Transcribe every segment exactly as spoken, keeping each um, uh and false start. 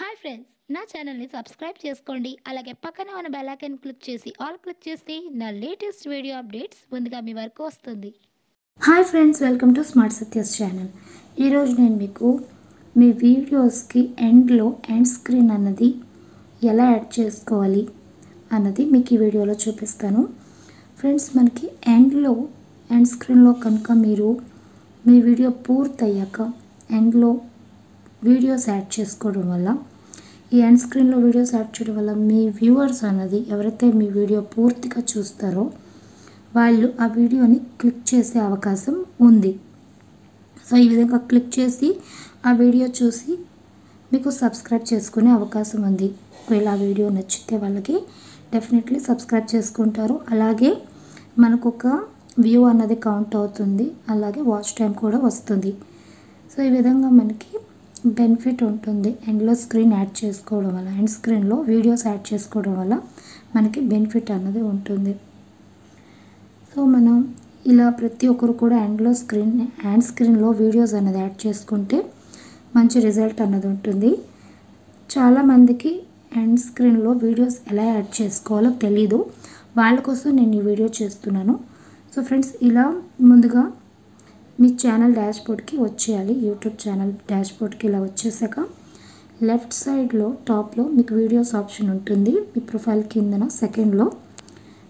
हाय friends ना channel नी subscribe చేసుకోండి అలాగే పక్కన ఉన్న బెల్ ఐకాన్ క్లిక్ చేసి ఆల్ క్లిక్ చేస్తే నా లేటెస్ట్ వీడియో అప్డేట్స్ ముందుగా మీ వరకు వస్తుంది। Hi friends welcome to smart సత్యస్ channel. ఈ రోజు నేను మీకు మీ వీడియోస్ కి ఎండ్ లో ఎండ్ స్క్రీన్ అన్నది ఎలా యాడ్ చేసుకోవాలి అన్నది మీకు ఈ వీడియోలో చూపిస్తాను। ఫ్రెండ్స్ మనకి ఎండ్ లో ఎండ్ స్క్రీన్ లో కనుక మీరు మీ వీడియో పూర్తయ్యాక ఎండ్ లో వీడియోస్ యాడ్ చేసుకోవడం వల్ల ఈ ఎండ్ స్క్రీన్లో వీడియోస్ యాడ్ చేయడం వల్ల మీ వ్యూవర్స్ అనేది ఎవరైతే మీ వీడియో పూర్తిగా చూస్తారో వాళ్ళు ఆ వీడియోని క్లిక్ చేసే అవకాశం ఉంది। సో ఈ విధంగా క్లిక్ చేసి ఆ వీడియో చూసి మీకు సబ్స్క్రైబ్ చేసుకునే అవకాశం ఉంది। ఒకవేళ ఆ వీడియో నచ్చితే వాళ్ళకి డెఫినెట్లీ సబ్స్క్రైబ్ చేసుకుంటారు। అలాగే మనకు ఒక వ్యూ అనేది కౌంట్ అవుతుంది, అలాగే వాచ్ టైం కూడా వస్తుంది। సో ఈ విధంగా మనకి बेनिफिट उंटुंदी एंड स्क्रीन ऐड चेसुकोवडम वल्ल एंड स्क्रीन लो वीडियोस ऐड चेसुकोवडम वल्ल मनकी बेनिफिट अन्नदी उंटुंदी। सो मनं इला प्रति ओक्करु कूडा एंड लो स्क्रीन एंड स्क्रीन लो वीडियोस अन्नदी ऐड चेसुकुंटे मंची रिजल्ट अन्नदी उंटुंदी। चाला मंदिकी एंड स्क्रीन लो वीडियोस एला ऐड चेसुकोवालो तेलियदु, वाळ्ळ कोसम नेनु ई वीडियो चेस्तुन्नानु। सो फ्रेंड्स इला मुंदुगा మీ ఛానల్ డాష్బోర్డ్ కి వచ్చేయాలి। యూట్యూబ్ ఛానల్ డాష్బోర్డ్ కి ఇలా వచ్చేసాక లెఫ్ట్ సైడ్ లో టాప్ లో మీకు వీడియోస్ ఆప్షన్ ఉంటుంది। మీ ప్రొఫైల్ కిందన సెకండ్ లో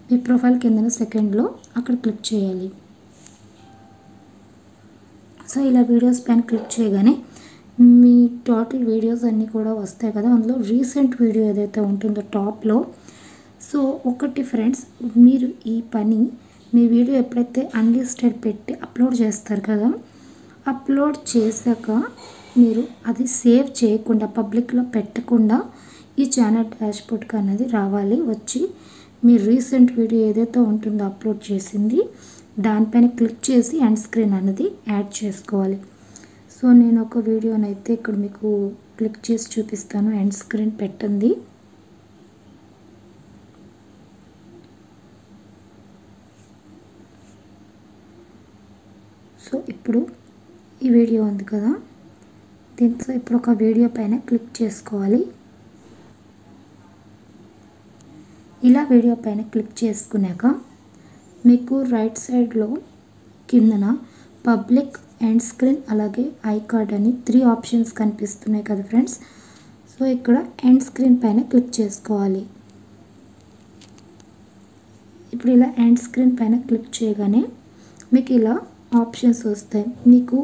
మీ ప్రొఫైల్ కిందన సెకండ్ లో అక్కడ క్లిక్ చేయాలి। సో ఇలా వీడియోస్ పైన క్లిక్ చేయగానే మీ టోటల్ వీడియోస్ అన్నీ కూడా వస్తాయి కదా। అందులో రీసెంట్ వీడియో ఏదైతే ఉంటుందో టాప్ లో, సో ఒకటి ఫ్రెండ్స్ మీరు ఈ పని మీ వీడియో ఎప్పుడైతే అన్లిస్టెడ్ పెట్టి అప్లోడ్ చేస్తారు కదా, అప్లోడ్ చేశాక మీరు అది సేవ్ చేయకుండా పబ్లిక్లో పెట్టకుండా ఈ ఛానల్ డాష్బోర్డ్కి అనేది రావాలి। వచ్చి మీ రీసెంట్ వీడియో ఏదైతే ఉంటుందో అప్లోడ్ చేసింది దానిపైన క్లిక్ చేసి ఎండ్ స్క్రీన్ అనేది యాడ్ చేసుకోవాలి। సో నేను ఒక వీడియోనైతే ఇక్కడ మీకు క్లిక్ చేసి చూపిస్తాను। ఎండ్ స్క్రీన్ పెట్టండి। సో ఇప్పుడు ఈ వీడియో ఉంది కదా, దీంతో ఇప్పుడు ఒక వీడియో పైన క్లిక్ చేసుకోవాలి। ఇలా వీడియో పైన క్లిక్ చేసుకున్నాక మీకు రైట్ సైడ్లో కిందన పబ్లిక్ ఎండ్ స్క్రీన్ అలాగే ఐ కార్డ్ అని త్రీ ఆప్షన్స్ కనిపిస్తున్నాయి కదా ఫ్రెండ్స్। సో ఇక్కడ ఎండ్ స్క్రీన్ పైన క్లిక్ చేసుకోవాలి। ఇప్పుడు ఇలా ఎండ్ స్క్రీన్ పైన క్లిక్ చేయగానే మీకు ఇలా ఆప్షన్స్ వస్తాయి। మీకు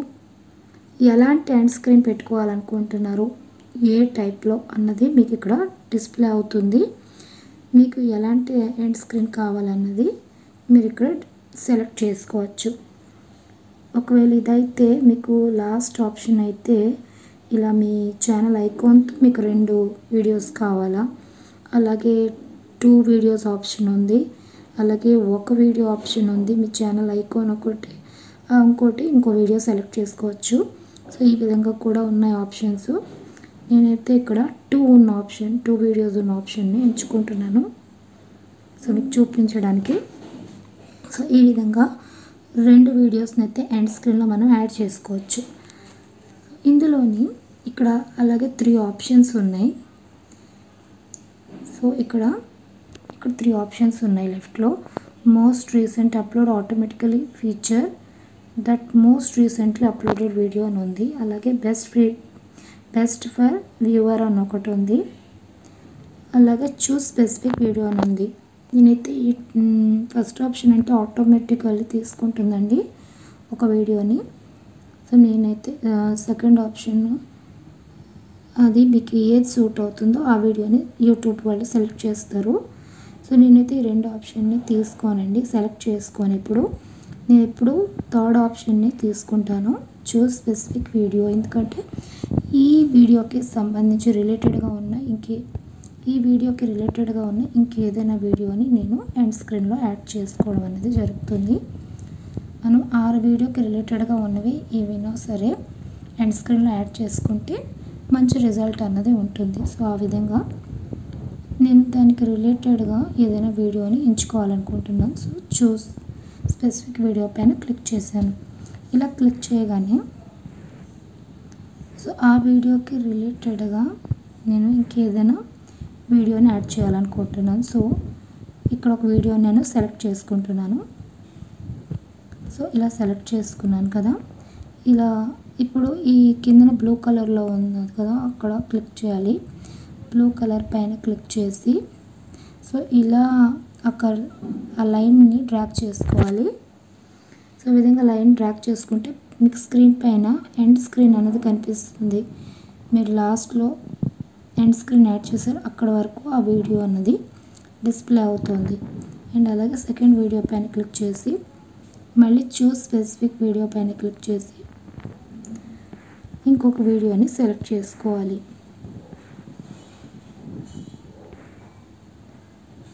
ఎలాంటి ఎండ్ స్క్రీన్ పెట్టుకోవాలనుకుంటున్నారు, ఏ టైప్లో అన్నది మీకు ఇక్కడ డిస్ప్లే అవుతుంది। మీకు ఎలాంటి ఎండ్ స్క్రీన్ కావాలన్నది మీరు ఇక్కడ సెలెక్ట్ చేసుకోవచ్చు। ఒకవేళ ఇదైతే మీకు లాస్ట్ ఆప్షన్ అయితే ఇలా మీ ఛానల్ ఐకాన్తో మీకు రెండు వీడియోస్ కావాలా, అలాగే టూ వీడియోస్ ఆప్షన్ ఉంది, అలాగే ఒక వీడియో ఆప్షన్ ఉంది। మీ ఛానల్ ఐకాన్ ఒకటి ఇంకోటి ఇంకో వీడియో సెలెక్ట్ చేసుకోవచ్చు। సో ఈ విధంగా కూడా ఉన్నాయి ఆప్షన్స్। నేనైతే ఇక్కడ టూ ఉన్న ఆప్షన్ టూ వీడియోస్ ఉన్న ఆప్షన్ని ఎంచుకుంటున్నాను సో మీకు చూపించడానికి। సో ఈ విధంగా రెండు వీడియోస్ని అయితే ఎండ్ స్క్రీన్లో మనం యాడ్ చేసుకోవచ్చు। ఇందులోని ఇక్కడ అలాగే త్రీ ఆప్షన్స్ ఉన్నాయి। సో ఇక్కడ ఇక్కడ త్రీ ఆప్షన్స్ ఉన్నాయి లెఫ్ట్లో, most recent upload automatically feature that most recently uploaded video అని ఉంది, అలాగే best free best for viewer అని ఒకటి ఉంది, అలాగే choose specific video అని ఉంది। నేనైతే ఈ ఫస్ట్ ఆప్షన్ అంటే ఆటోమేటికల్లీ తీసుకుంటుందండి ఒక వీడియోని। సో నేనైతే సెకండ్ ఆప్షన్ అది మీకు ఏది సూట్ అవుతుందో ఆ వీడియోని యూట్యూబ్ వాళ్ళు సెలెక్ట్ చేస్తారు। సో నేనైతే ఈ రెండు ఆప్షన్ని తీసుకోనండి, సెలెక్ట్ చేసుకొని ఇప్పుడు నేను ఇప్పుడు థర్డ్ ఆప్షన్ని తీసుకుంటాను, చూస్ స్పెసిఫిక్ వీడియో। ఎందుకంటే ఈ వీడియోకి సంబంధించి రిలేటెడ్గా ఉన్న ఇంకే ఈ వీడియోకి రిలేటెడ్గా ఉన్న ఇంకేదైనా వీడియోని నేను ఎండ్ స్క్రీన్లో యాడ్ చేసుకోవడం అనేది జరుగుతుంది। మనం ఆరు వీడియోకి రిలేటెడ్గా ఉన్నవి ఏవైనా సరే ఎండ్ స్క్రీన్లో యాడ్ చేసుకుంటే మంచి రిజల్ట్ అన్నది ఉంటుంది। సో ఆ విధంగా నేను దానికి రిలేటెడ్గా ఏదైనా వీడియోని ఎంచుకోవాలనుకుంటున్నాను। సో చూస్ స్పెసిఫిక్ వీడియో పైన క్లిక్ చేశాను। ఇలా క్లిక్ చేయగానే సో ఆ వీడియోకి రిలేటెడ్గా నేను ఇంకేదైనా వీడియోని యాడ్ చేయాలనుకుంటున్నాను. సో ఇక్కడ ఒక వీడియోని నేను సెలెక్ట్ చేసుకుంటున్నాను. సో ఇలా సెలెక్ట్ చేసుకున్నాను కదా, ఇలా ఇప్పుడు ఈ కిందన బ్లూ కలర్లో ఉంది కదా అక్కడ క్లిక్ చేయాలి. బ్లూ కలర్ పైన క్లిక్ చేసి సో ఇలా అక్కడ ఆ లైన్ని డ్రాగ్ చేసుకోవాలి. సో ఈ విధంగా లైన్ డ్రాగ్ చేసుకుంటే మీకు స్క్రీన్ పైన ఎండ్ స్క్రీన్ అనేది కనిపిస్తుంది. మీరు లాస్ట్లో ఎండ్ స్క్రీన్ యాడ్ చేశారు అక్కడ వరకు ఆ వీడియో అన్నది డిస్ప్లే అవుతుంది. అండ్ అలాగే సెకండ్ వీడియో పైన క్లిక్ చేసి మళ్ళీ చూస్ స్పెసిఫిక్ వీడియో పైన క్లిక్ చేసి ఇంకొక వీడియోని సెలెక్ట్ చేసుకోవాలి.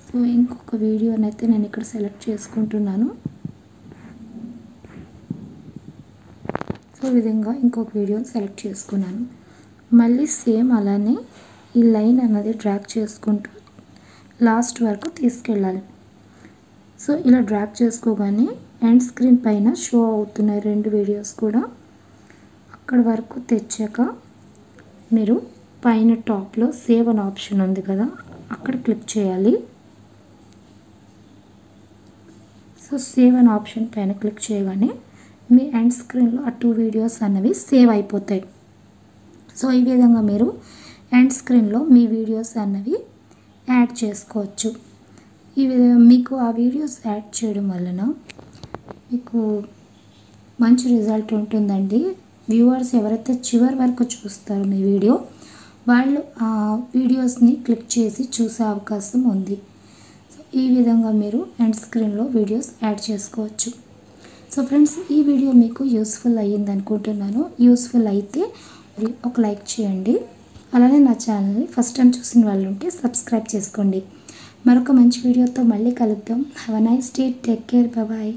సో ఇంకొక వీడియోని అయితే నేను ఇక్కడ సెలెక్ట్ చేసుకుంటున్నాను. సో ఈ విధంగా ఇంకొక వీడియోని సెలెక్ట్ చేసుకున్నాను. మళ్ళీ సేమ్ అలానే ఈ లైన్ అనేది డ్రాగ్ చేసుకుంటూ లాస్ట్ వరకు తీసుకెళ్ళాలి. సో ఇలా డ్రాగ్ చేసుకోగానే ఎండ్ స్క్రీన్ పైన షో అవుతున్నాయి రెండు వీడియోస్ కూడా. అక్కడ వరకు తెచ్చాక మీరు పైన టాప్లో సేవ్ అనే ఆప్షన్ ఉంది కదా అక్కడ క్లిక్ చేయాలి. సో సేవ్ అనే ఆప్షన్ పైన క్లిక్ చేయగానే మీ ఎండ్ స్క్రీన్లో ఆ టూ వీడియోస్ అన్నవి సేవ్ అయిపోతాయి. సో ఈ విధంగా మీరు ఎండ్ స్క్రీన్లో మీ వీడియోస్ అన్నవి యాడ్ చేసుకోవచ్చు. ఈ విధంగా మీకు ఆ వీడియోస్ యాడ్ చేయడం వలన మీకు మంచి రిజల్ట్ ఉంటుందండి. వ్యూవర్స్ ఎవరైతే చివరి వరకు చూస్తారో మీ వీడియో వాళ్ళు ఆ వీడియోస్ని క్లిక్ చేసి చూసే అవకాశం ఉంది. సో ఈ విధంగా మీరు ఎండ్ స్క్రీన్లో వీడియోస్ యాడ్ చేసుకోవచ్చు. సో ఫ్రెండ్స్, ఈ వీడియో మీకు యూస్ఫుల్ అయ్యింది అనుకుంటున్నాను. యూస్ఫుల్ అయితే ఒక లైక్ చేయండి. అలానే నా ఛానల్ని ఫస్ట్ టైం చూసిన వాళ్ళు ఉంటే సబ్స్క్రైబ్ చేసుకోండి. మరొక మంచి వీడియోతో మళ్ళీ కలుద్దాం. Have a nice day. Take care. Bye.